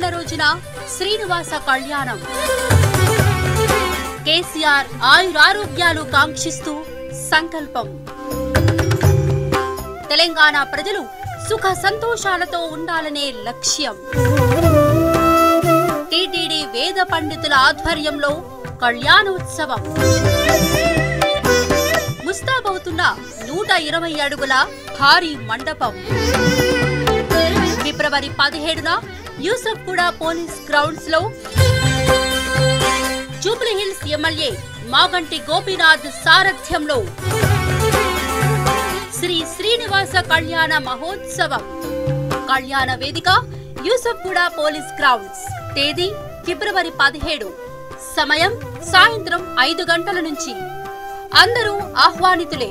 పుట్టిన రోజున శ్రీ నివాస్ కल्याण కేసిఆర్ ఆయురారోగ్యాలు కాంక్షిస్తూ సంకల్పం తెలంగాణ ప్రజలు సుఖ సంతోషాలతో ఉండాలనే లక్ష్యం టిటిడి వేద పండితుల ఆధ్వర్యంలో కళ్యాణోత్సవం ముస్తాబవుతున్న 120 అడుగుల భారీ మండపం ఫిబ్రవరి 17న యూసుఫ్గూడ పోలిస్ గ్రౌండ్స్ లో జూబ్లీ హిల్స్ ఎమ్మెల్యే మాగంటి గోపీనాథ్ సారథ్యంలో శ్రీ శ్రీ నివాస్ కళ్యాణ మహోత్సవం కళ్యాణ వేదిక యూసుఫ్గూడ పోలిస్ గ్రౌండ్స్ తేదీ ఫిబ్రవరి 17 సమయం సాయంత్రం 5 గంటల నుంచి అందరూ ఆహ్వానితులే।